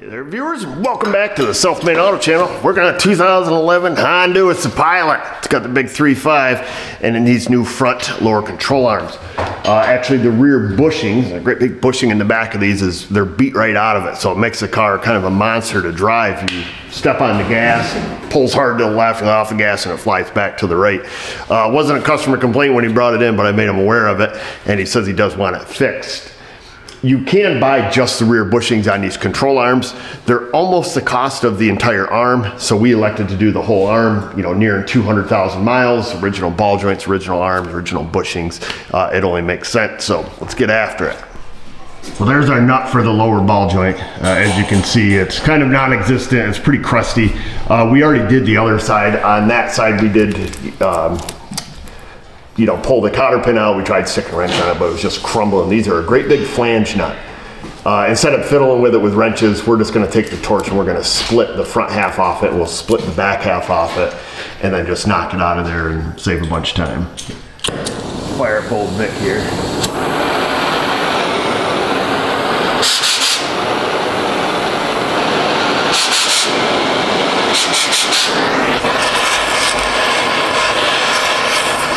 Hey there, viewers, welcome back to the South Main Auto Channel. We're on a 2011 Honda with the Pilot. It's got the big 3.5 and it needs new front lower control arms. Actually, the rear bushing, a great big bushing in the back of these, is they're beat right out of it. So it makes the car kind of a monster to drive. You step on the gas, it pulls hard to the left and off the gas, and it flies back to the right. Wasn't a customer complaint when he brought it in, but I made him aware of it, and he says he does want it fixed. You can buy just the rear bushings on these control arms. They're almost the cost of the entire arm, so we elected to do the whole arm, you know, nearing 200,000 miles, original ball joints, original arms, original bushings. It only makes sense, so let's get after it. Well, there's our nut for the lower ball joint. As you can see, it's kind of non-existent, it's pretty crusty. We already did the other side. On that side, we did you know, pull the cotter pin out. We tried sticking a wrench on it, but it was just crumbling. These are a great big flange nut. Instead of fiddling with it with wrenches, we're just going to take the torch and we're going to split the front half off it. We'll split the back half off it and then just knock it out of there and save a bunch of time. Fire up old Mick here.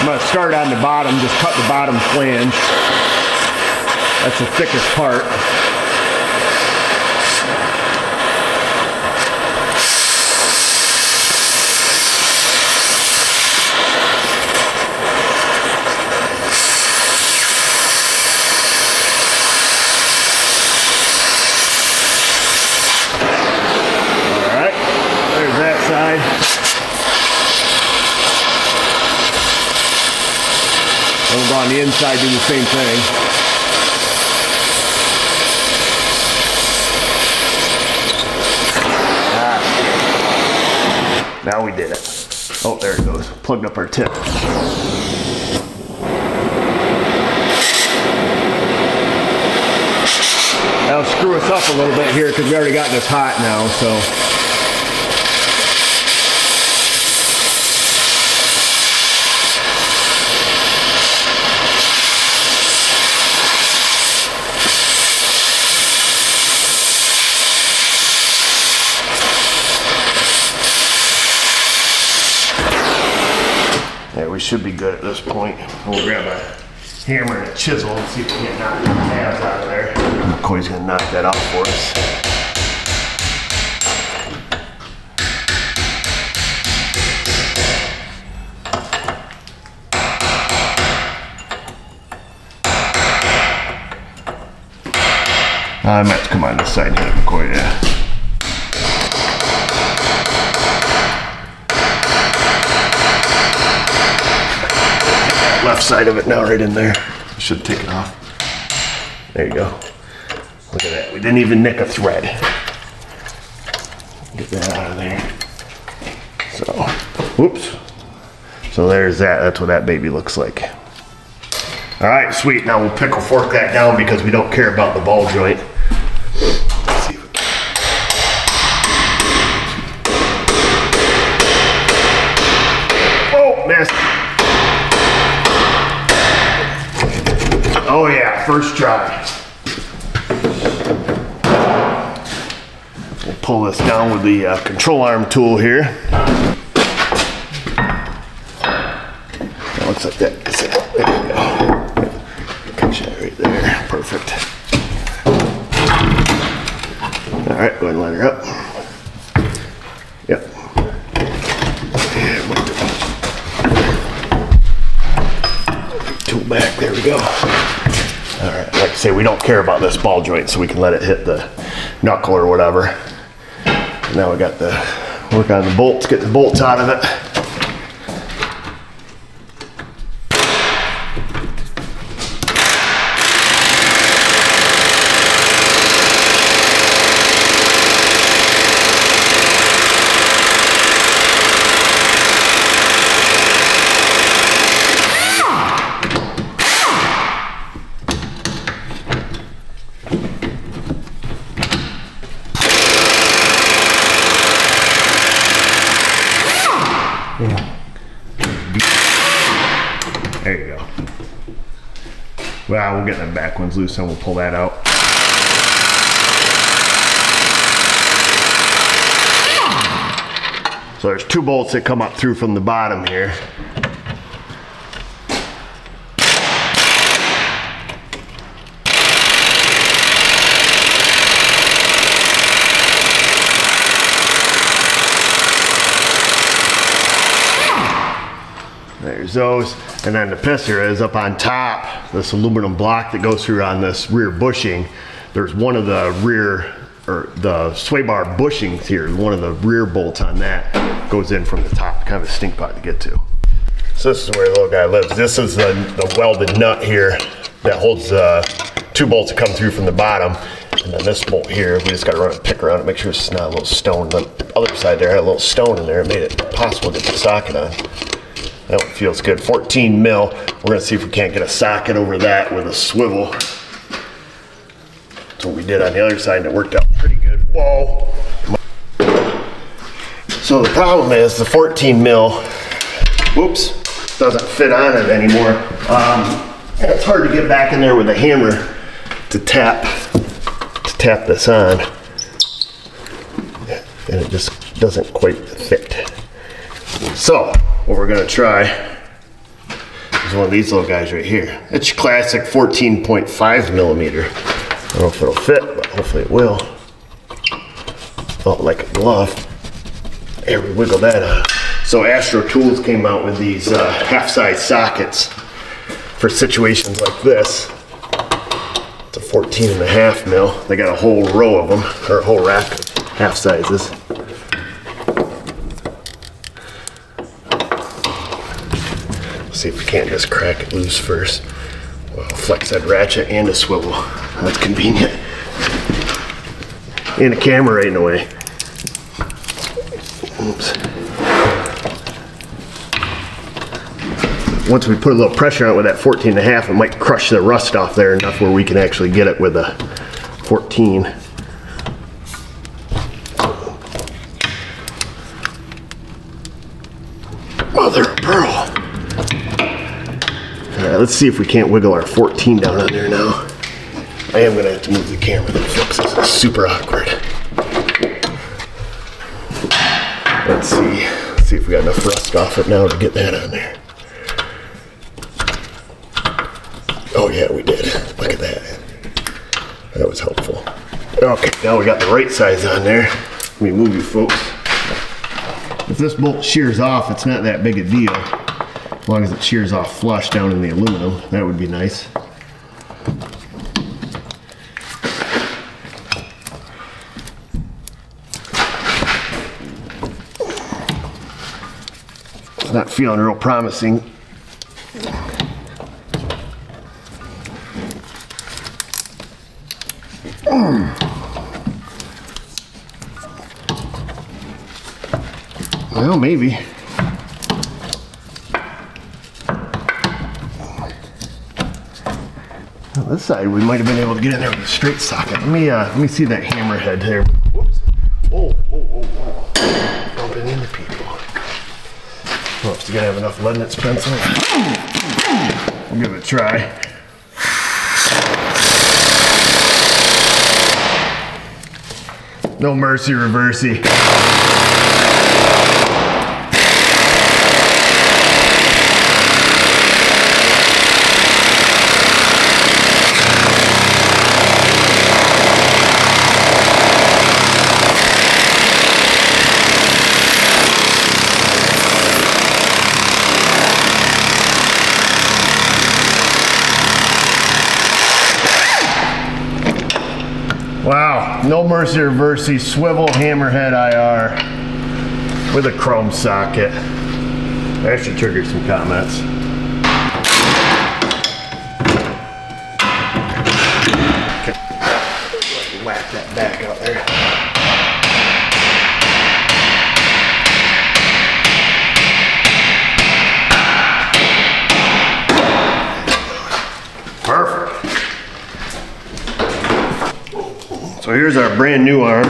I'm going to start on the bottom, just cut the bottom flange. That's the thickest part. All right, there's that side. Over on the inside, do the same thing. Ah, now we did it. Oh, there it goes. Plugged up our tip. That'll screw us up a little bit here because we already got this hot now, so. We should be good at this point. We'll grab a hammer and a chisel and see if we can knock the halves out of there. McCoy's gonna knock that off for us. I might have to come on this side here, McCoy, yeah. Left side of it now, right in there. Should take it off. There you go. Look at that. We didn't even nick a thread. Get that out of there. So, whoops. So there's that. That's what that baby looks like. All right, sweet. Now we'll pickle fork that down because we don't care about the ball joint. Oh yeah, first try. We'll pull this down with the control arm tool here. That looks like that. There we go. Catch that right there. Perfect. All right, go ahead and line her up. Yep. Tool back. There we go. All right, like I say, we don't care about this ball joint, so we can let it hit the knuckle or whatever. Now we got to work on the bolts, get the bolts out of it. There you go. Well, we'll get the back ones loose and we'll pull that out. So there's two bolts that come up through from the bottom here. There's those, and then the pisser is up on top. This aluminum block that goes through on this rear bushing, there's one of the rear, or the sway bar bushings here, one of the rear bolts on that goes in from the top. Kind of a stink pot to get to. So this is where the little guy lives. This is the welded nut here that holds the two bolts that come through from the bottom. And then this bolt here, we just gotta run a pick around it, make sure it's not a little stone. The other side there had a little stone in there. It made it possible to get the socket on. That one feels good. 14 mil. We're gonna see if we can't get a socket over that with a swivel. That's what we did on the other side, and it worked out pretty good. Whoa! So the problem is the 14 mil, whoops, doesn't fit on it anymore. And it's hard to get back in there with a hammer to tap this on, and it just doesn't quite fit. So what we're gonna try is one of these little guys right here. It's your classic 14.5 millimeter. I don't know if it'll fit, but hopefully it will. Felt like a glove. There, we wiggle that out. So Astro Tools came out with these half-size sockets for situations like this. It's a 14.5 mil. They got a whole row of them, or a whole rack of half sizes. See if we can't just crack it loose first. Well, flex that ratchet and a swivel. That's convenient. And a camera right in the way. Oops. Once we put a little pressure on it with that 14.5, it might crush the rust off there enough where we can actually get it with a 14. Mother of pearl. Let's see if we can't wiggle our 14 down on there now. I am gonna have to move the camera to fix this. It's super awkward. Let's see if we got enough rust off it now to get that on there. Oh yeah, we did. Look at that. That was helpful. Okay, now we got the right size on there. Let me move you folks. If this bolt shears off, it's not that big a deal. As long as it shears off flush down in the aluminum, that would be nice. It's not feeling real promising. Well, maybe. This side we might have been able to get in there with a straight socket. Let me see that hammerhead there. Whoops. Oh. Bumping into people. Whoops, you gotta have enough lead in its pencil. I'll give it a try. No mercy, reversey. No mercy reversey, swivel hammerhead IR with a chrome socket. That should trigger some comments. Okay. Whack that back out there. So here's our brand new arm.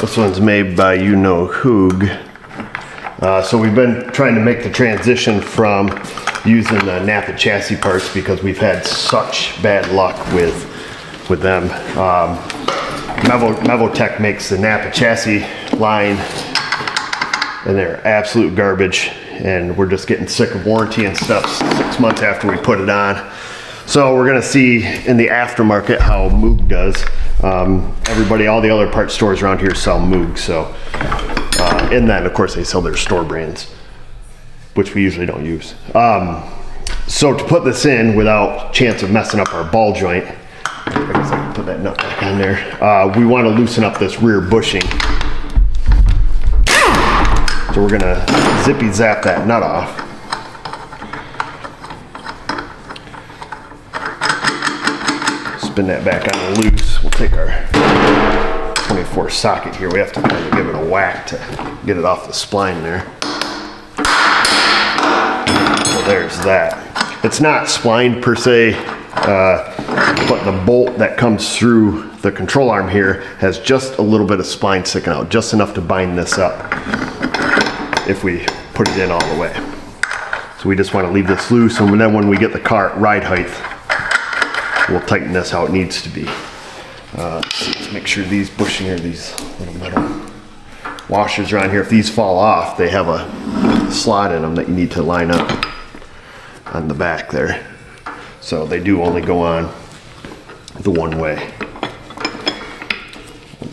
This one's made by you know Moog. So we've been trying to make the transition from using the Napa chassis parts because we've had such bad luck with them. MevoTech makes the Napa chassis line. and they're absolute garbage, and we're just getting sick of warranty and stuff 6 months after we put it on. So we're gonna see in the aftermarket how Moog does. All the other parts stores around here sell Moog, so. And then of course they sell their store brands, which we usually don't use. So to put this in without chance of messing up our ball joint, I guess I can put that nut back in there. We wanna loosen up this rear bushing. So we're gonna zippy zap that nut off. Spin that back on loose. We'll take our 24 socket here. We have to kind of give it a whack to get it off the spline there. So there's that. It's not splined per se, but the bolt that comes through the control arm here has just a little bit of spline sticking out, just enough to bind this up if we put it in all the way. So we just want to leave this loose, and then when we get the car at ride height, we'll tighten this how it needs to be. Let's make sure these bushing here, these little metal washers around here, if these fall off, they have a slot in them that you need to line up on the back there. So they do only go on the one way.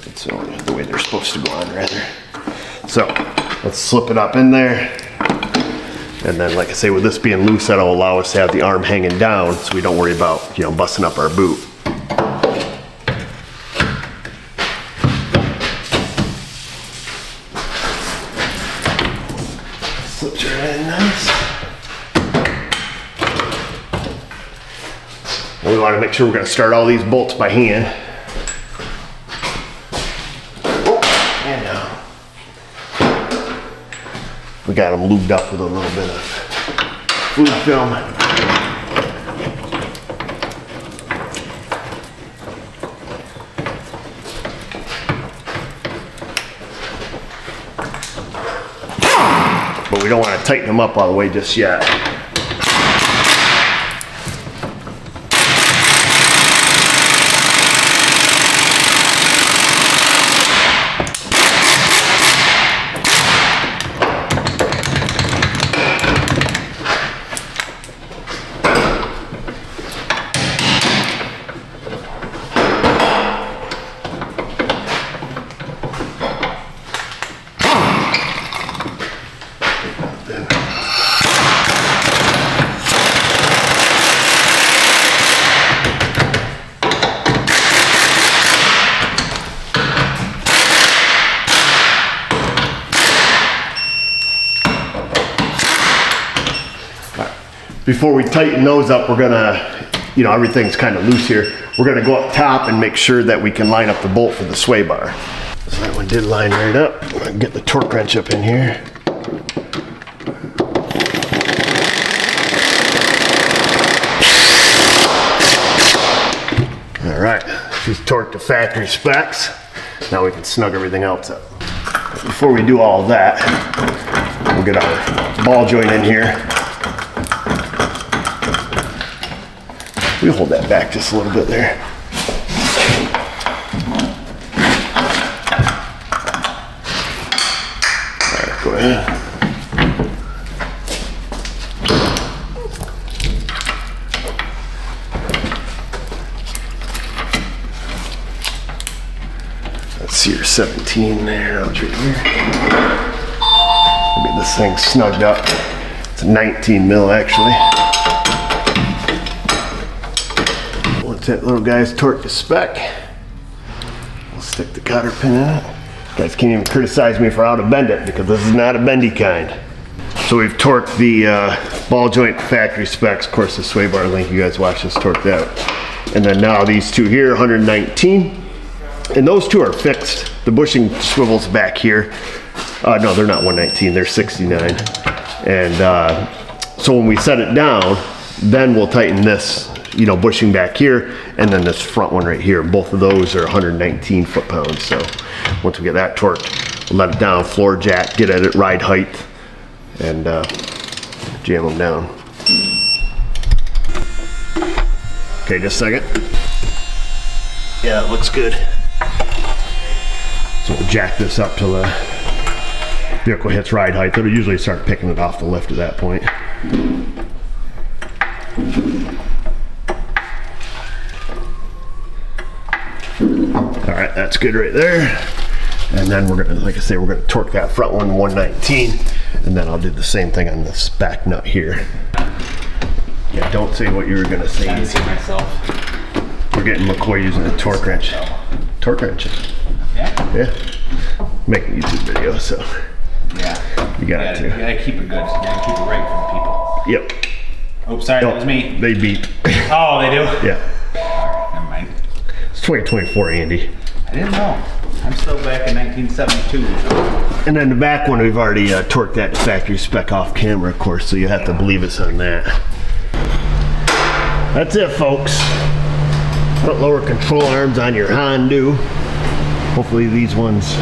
It's the way they're supposed to go on, rather. So let's slip it up in there. And then, like I say, with this being loose, that'll allow us to have the arm hanging down so we don't worry about, you know, busting up our boot. Slips right in nice. And we want to make sure we're going to start all these bolts by hand. We got them lubed up with a little bit of fluid film. But we don't want to tighten them up all the way just yet. Before we tighten those up, we're gonna, you know, everything's kind of loose here. We're gonna go up top and make sure that we can line up the bolt for the sway bar. So that one did line right up. We're gonna get the torque wrench up in here. All right, she's torqued to factory specs. Now we can snug everything else up. But before we do all that, we'll get our ball joint in here. We hold that back just a little bit there. All right, go ahead. Let's see your 17 there. I'll treat here. Get this thing snugged up. It's a 19 mil actually. That little guy's torqued to spec. We'll stick the cotter pin in it. You guys can't even criticize me for how to bend it because this is not a bendy kind. So we've torqued the ball joint factory specs. Of course, the sway bar link, you guys watched us torque that. And then now these two here, 119. And those two are fixed. The bushing swivels back here. No, they're not 119, they're 69. And so when we set it down, then we'll tighten this, you know, bushing back here, and then this front one right here. Both of those are 119 foot-pounds. So once we get that torqued, we'll let it down, floor jack, get at it, ride height, and jam them down. Okay, just a second. Yeah, it looks good. So we'll jack this up to the vehicle hits ride height, it'll usually start picking it off the lift at that point. All right, that's good right there. And then we're gonna, like I say, we're gonna torque that front one 119, and then I'll do the same thing on this back nut here. Yeah, don't say what you were gonna say. I see myself. We're getting McCoy using a torque wrench. Torque wrench. Yeah. Yeah. Making a YouTube video, so yeah. You gotta keep it good. You gotta keep it right for the people. Yep. Oh, sorry, that was me. They beep. Oh, they do. Yeah. All right, never mind. It's 2024, Andy. I didn't know. I'm still back in 1972. And then the back one, we've already torqued that to factory spec off camera, of course, so you have to believe us on that. That's it, folks. Front lower control arms on your Honda. Hopefully these ones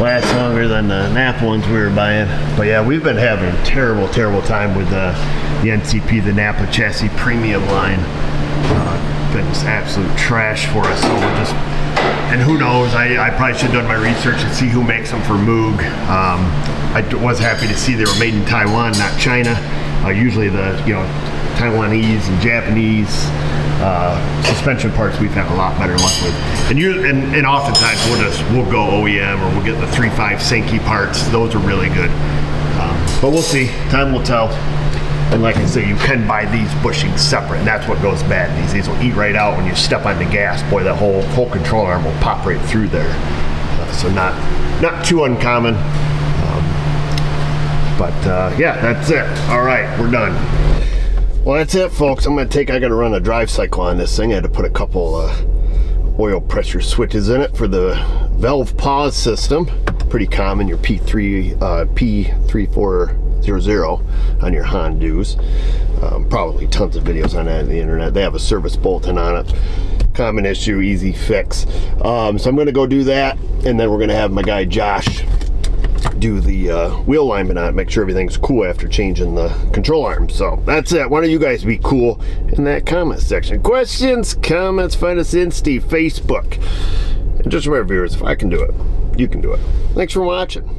last longer than the Napa ones we were buying. But yeah, we've been having a terrible, terrible time with the NCP, the Napa chassis premium line. Been just absolute trash for us, so we're just, and who knows, I probably should have done my research and see who makes them for Moog. I was happy to see they were made in Taiwan, not China. Usually the, you know, Taiwanese and Japanese suspension parts we've had a lot better luck with. And and oftentimes we'll go OEM, or we'll get the 3.5 Sankey parts. Those are really good. But we'll see, time will tell. And like I say, you can buy these bushings separate, and that's what goes bad. These will eat right out when you step on the gas. Boy, that whole control arm will pop right through there. So not too uncommon. Yeah, that's it. All right, we're done. Well, that's it, folks. I gotta run a drive cycle on this thing. I had to put a couple oil pressure switches in it for the valve pause system. Pretty common, your P3400 on your Hondas. Probably tons of videos on that on the internet. They have a service bulletin on it. Common issue, easy fix. So I'm gonna go do that, and then we're gonna have my guy Josh do the wheel alignment on it, make sure everything's cool after changing the control arm. So that's it. Why don't you guys be cool in that comment section? Questions, comments, find us Insta, Facebook. And just remember, viewers, if I can do it, you can do it. Thanks for watching.